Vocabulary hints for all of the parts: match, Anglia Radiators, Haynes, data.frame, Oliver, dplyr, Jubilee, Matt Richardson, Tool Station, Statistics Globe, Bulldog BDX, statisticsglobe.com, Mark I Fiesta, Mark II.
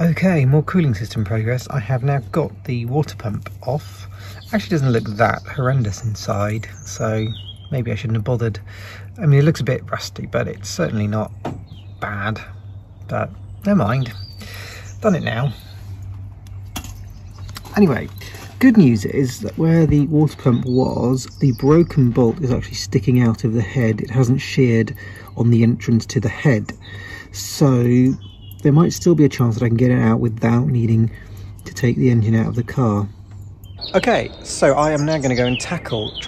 Okay, more cooling system progress. I have now got the water pump off. Actually doesn't look that horrendous inside, so maybe I shouldn't have bothered. I mean, it looks a bit rusty, but it's certainly not bad. But never mind, done it now. Anyway, good news is that where the water pump was, the broken bolt is actually sticking out of the head. It hasn't sheared on the entrance to the head. So there might still be a chance that I can get it out without needing to take the engine out of the car. Okay, so I am now going to go and try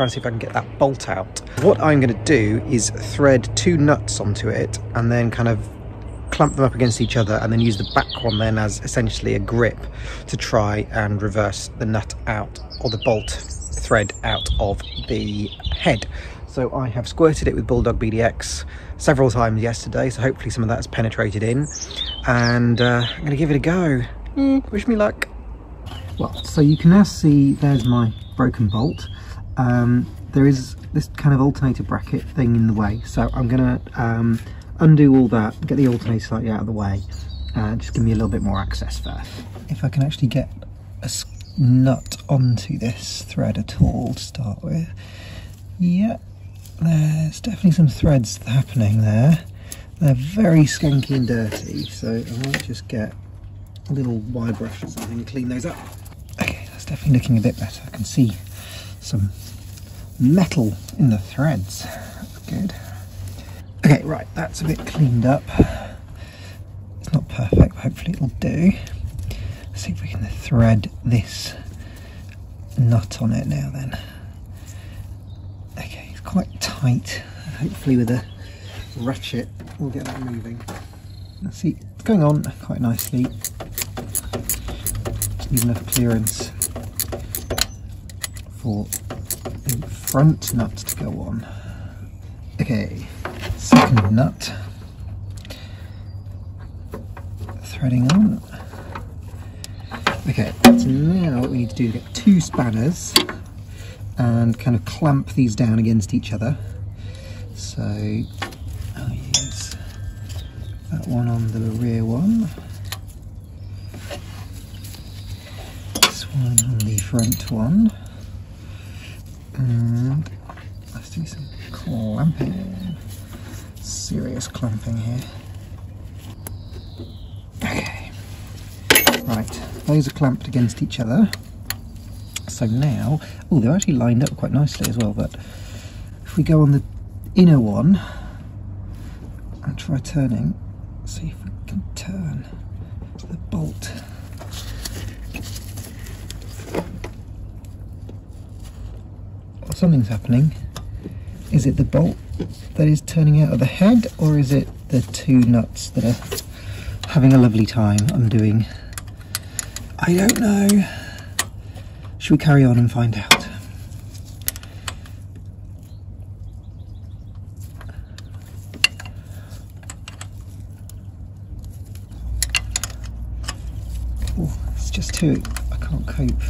and see if I can get that bolt out. What I'm going to do is thread two nuts onto it and then kind of clamp them up against each other and then use the back one then as essentially a grip to try and reverse the nut out, or the bolt thread out of the head. So I have squirted it with Bulldog BDX several times yesterday, so hopefully some of that's penetrated in, and I'm going to give it a go. Wish me luck. Well, so you can now see there's my broken bolt. There is this kind of alternator bracket thing in the way, so I'm going to undo all that, get the alternator slightly out of the way, and just give me a little bit more access first. If I can actually get a nut onto this thread at all to start with. Yeah, there's definitely some threads happening there. They're very skanky and dirty, so I might just get a little wire brush or something and clean those up. Okay, that's definitely looking a bit better. I can see some metal in the threads. That's good. Okay, right, that's a bit cleaned up. It's not perfect, but hopefully it'll do. Let's see if we can thread this nut on it now then. Okay, it's quite tight. Hopefully with a ratchet, we'll get that moving. Let's see, it's going on quite nicely. Just need enough clearance for the front nut to go on. Okay. Second nut, threading on. Okay, so now what we need to do is get two spanners and kind of clamp these down against each other. So I'll use that one on the rear one, this one on the front one, and let's do some clamping. Serious clamping here. Okay, right, those are clamped against each other. So now, oh, they're actually lined up quite nicely as well, but if we go on the inner one and try turning, see if we can turn the bolt. Well, something's happening. Is it the bolt that is turning out of the head, or is it the two nuts that are having a lovely time undoing? I don't know. Should we carry on and find out? Oh, it's just two. I can't cope.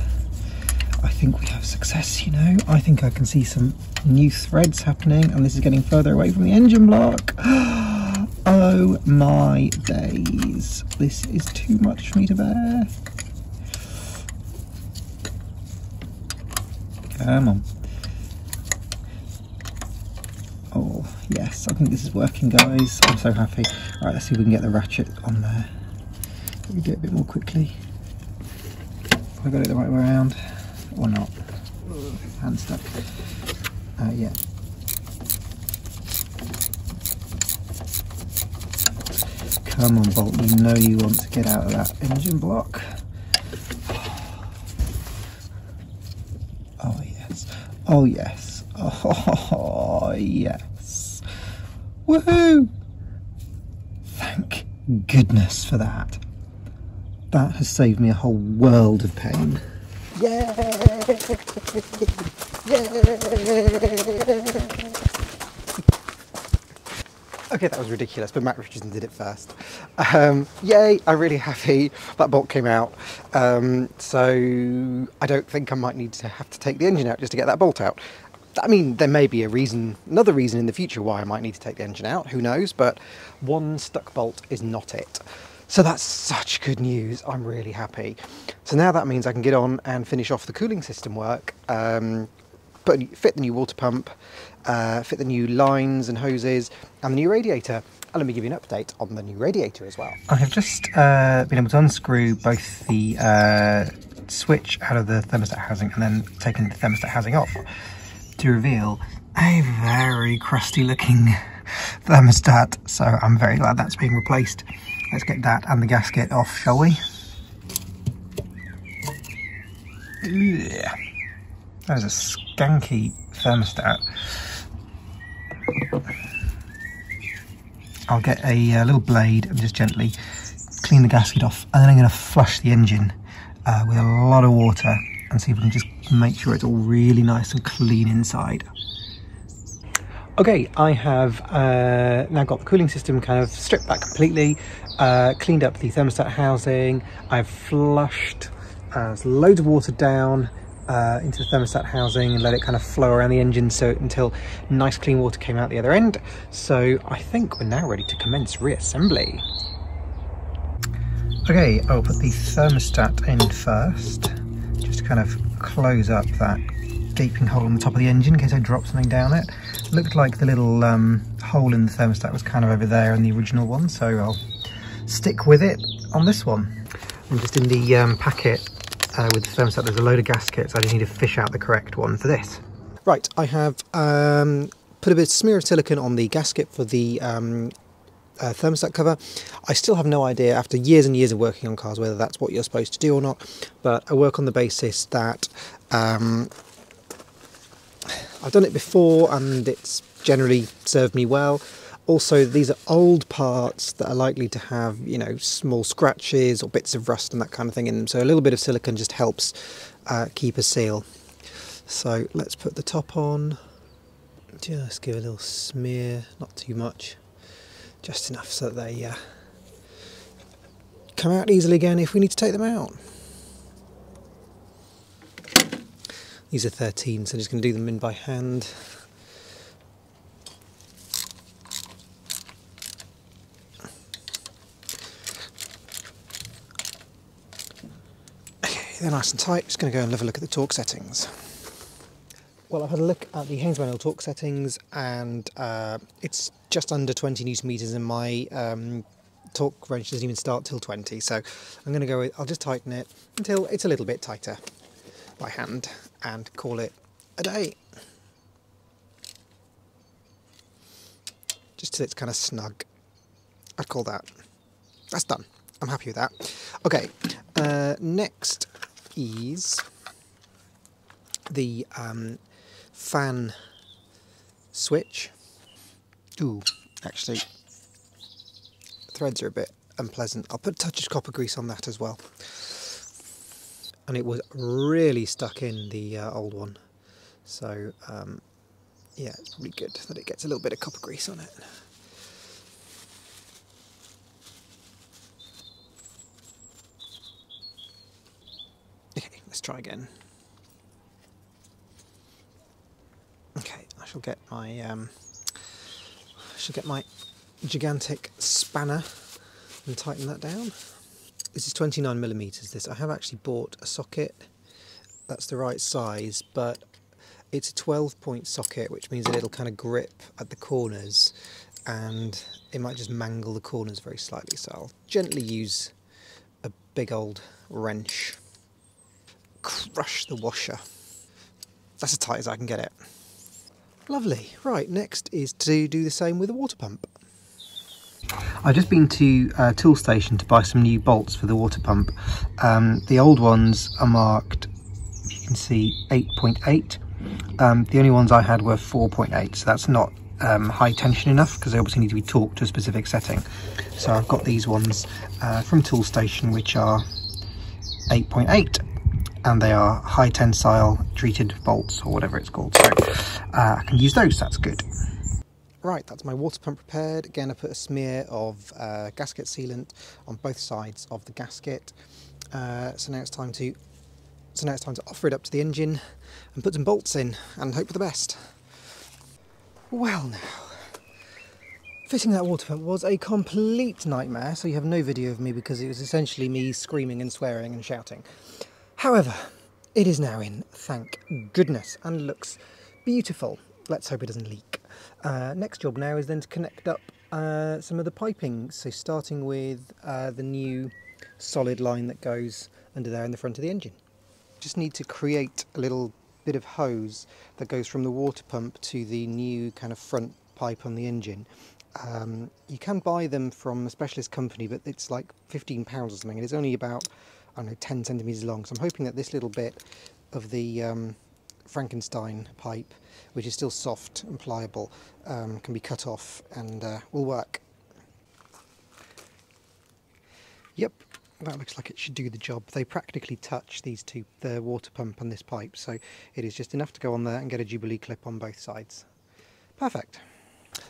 I think we have success, you know. I think I can see some new threads happening, and this is getting further away from the engine block. Oh my days. This is too much for me to bear. Come on. Oh, yes, I think this is working, guys. I'm so happy. All right, let's see if we can get the ratchet on there. Let me do it a bit more quickly. Have I got it the right way around? Or not. Hand stuck. Yeah. Come on, bolt, you know you want to get out of that engine block. Oh yes. Oh yes. Oh yes. Woohoo! Thank goodness for that. That has saved me a whole world of pain. Yay! Yay! Okay, that was ridiculous, but Matt Richardson did it first. Yay, I'm really happy that bolt came out. So I don't think I might need to have to take the engine out just to get that bolt out. I mean, there may be a reason, another reason in the future why I might need to take the engine out, who knows, but one stuck bolt is not it. So that's such good news. I'm really happy. So now that means I can get on and finish off the cooling system work, fit the new water pump, fit the new lines and hoses and the new radiator. And let me give you an update on the new radiator as well. I have just been able to unscrew both the switch out of the thermostat housing and then taken the thermostat housing off to reveal a very crusty looking thermostat. So I'm very glad that's being replaced. Let's get that and the gasket off, shall we? Yeah. That is a skanky thermostat. I'll get a little blade and just gently clean the gasket off, and then I'm going to flush the engine with a lot of water and see if we can just make sure it's all really nice and clean inside. Okay, I have now got the cooling system kind of stripped back completely, cleaned up the thermostat housing, I've flushed loads of water down into the thermostat housing and let it kind of flow around the engine until nice clean water came out the other end. So I think we're now ready to commence reassembly. Okay, I'll put the thermostat in first, just to kind of close up that gaping hole on the top of the engine in case I drop something down it. Looked like the little hole in the thermostat was kind of over there in the original one, so I'll stick with it on this one. I'm just in the packet with the thermostat, there's a load of gaskets, I just need to fish out the correct one for this. Right, I have put a bit of smear of silicone on the gasket for the thermostat cover. I still have no idea after years and years of working on cars whether that's what you're supposed to do or not, but I work on the basis that I've done it before and it's generally served me well. Also, these are old parts that are likely to have, you know, small scratches or bits of rust and that kind of thing in them. So a little bit of silicone just helps keep a seal. So let's put the top on. Just give a little smear, not too much, just enough so that they come out easily again if we need to take them out. These are 13, so I'm just going to do them in by hand. Okay, they're nice and tight. Just going to go and have a look at the torque settings. Well, I've had a look at the Haynes manual torque settings, and it's just under 20 newton meters, and my torque wrench doesn't even start till 20. So I'm going to go. I'll just tighten it until it's a little bit tighter by hand and call it a day. Just till it's kind of snug. I'd call that. That's done. I'm happy with that. Okay, next is the fan switch. Ooh, actually, threads are a bit unpleasant. I'll put a touch of copper grease on that as well. And it was really stuck in the old one, so yeah, it's probably good that it gets a little bit of copper grease on it. Okay, let's try again. Okay, I shall get my gigantic spanner and tighten that down. This is 29 millimeters. This I have actually bought a socket that's the right size, but it's a 12-point socket, which means that it'll kind of grip at the corners, and it might just mangle the corners very slightly. So I'll gently use a big old wrench, crush the washer. That's as tight as I can get it. Lovely. Right, next is to do the same with the water pump. I've just been to Tool Station to buy some new bolts for the water pump. The old ones are marked, you can see, 8.8. The only ones I had were 4.8, so that's not high tension enough because they obviously need to be torqued to a specific setting. So I've got these ones from Tool Station, which are 8.8, and they are high tensile treated bolts or whatever it's called. So I can use those, that's good. Right, that's my water pump prepared. Again, I put a smear of gasket sealant on both sides of the gasket. So now it's time to offer it up to the engine and put some bolts in and hope for the best. Well now, Fitting that water pump was a complete nightmare, so you have no video of me because it was essentially me screaming and swearing and shouting. However, it is now in, thank goodness, and looks beautiful. Let's hope it doesn't leak. Next job now is then to connect up some of the piping, so starting with the new solid line that goes under there in the front of the engine. Just need to create a little bit of hose that goes from the water pump to the new kind of front pipe on the engine. You can buy them from a specialist company, but it's like £15 or something, and it's only about, I don't know, 10 centimetres long, so I'm hoping that this little bit of the Frankenstein pipe, which is still soft and pliable, can be cut off and will work. Yep, that looks like it should do the job. They practically touch these two, the water pump and this pipe, so it is just enough to go on there and get a Jubilee clip on both sides. Perfect.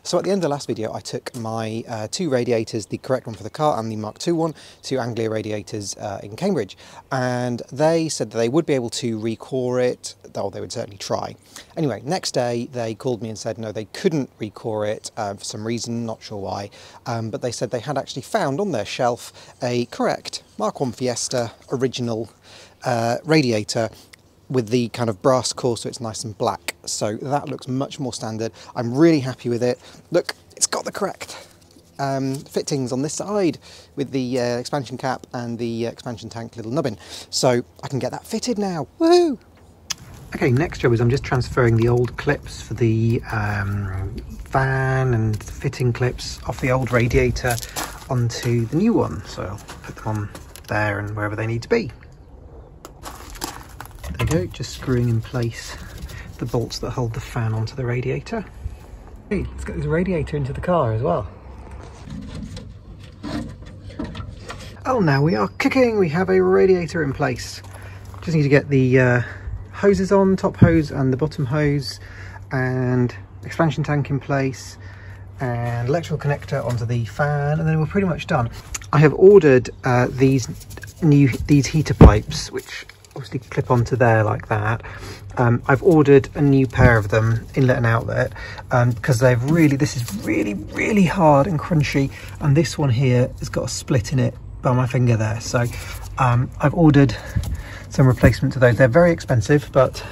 So at the end of the last video I took my two radiators, the correct one for the car and the Mark II one, to Anglia Radiators in Cambridge, and they said that they would be able to recore it, though they would certainly try. Anyway, next day they called me and said no, they couldn't recore it for some reason, not sure why, but they said they had actually found on their shelf a correct Mark I Fiesta original radiator with the kind of brass core, so it's nice and black. So that looks much more standard. I'm really happy with it. Look, it's got the correct fittings on this side with the expansion cap and the expansion tank little nubbin. So I can get that fitted now, woohoo! Okay, next job is I'm just transferring the old clips for the fan and fitting clips off the old radiator onto the new one. So I'll put them on there and wherever they need to be. There we go, just screwing in place the bolts that hold the fan onto the radiator. Hey, let's get this radiator into the car as well. Oh, now we are cooking! We have a radiator in place. Just need to get the hoses on, top hose and the bottom hose, and expansion tank in place, and electrical connector onto the fan, and then we're pretty much done. I have ordered these heater pipes, which obviously clip onto there like that. I've ordered a new pair of them, inlet and outlet, because they've really, this is really, really hard and crunchy, and this one here has got a split in it by my finger there. So I've ordered some replacement to those. They're very expensive, but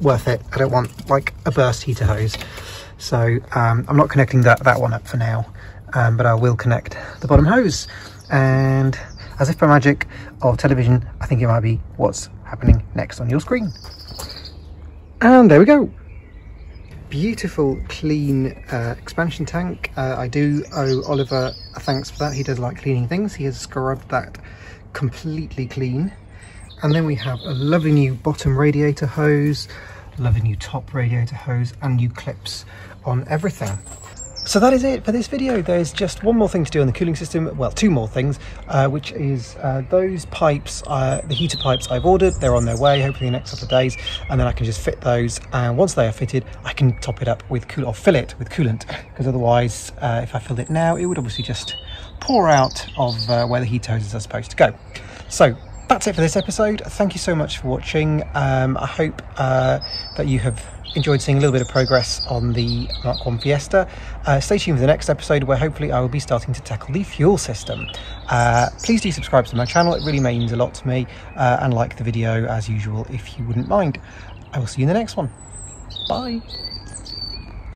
worth it. I don't want like a burst heater hose. So I'm not connecting that one up for now, but I will connect the bottom hose. And as if by magic of television, I think it might be what's happening next on your screen. And there we go. Beautiful, clean expansion tank. I do owe Oliver a thanks for that. He does like cleaning things. He has scrubbed that completely clean. And then we have a lovely new bottom radiator hose, lovely new top radiator hose, and new clips on everything. So that is it for this video. There's just one more thing to do on the cooling system, well, two more things, which is those pipes, the heater pipes I've ordered, they're on their way, hopefully in the next couple of days, and then I can just fit those, and once they are fitted, I can top it up with coolant, or fill it with coolant, because otherwise, if I filled it now, it would obviously just pour out of where the heat hoses are supposed to go. So that's it for this episode. Thank you so much for watching. I hope that you have enjoyed seeing a little bit of progress on the Mark I Fiesta. Stay tuned for the next episode where hopefully I will be starting to tackle the fuel system. Please do subscribe to my channel, it really means a lot to me, and like the video as usual if you wouldn't mind. I will see you in the next one. Bye!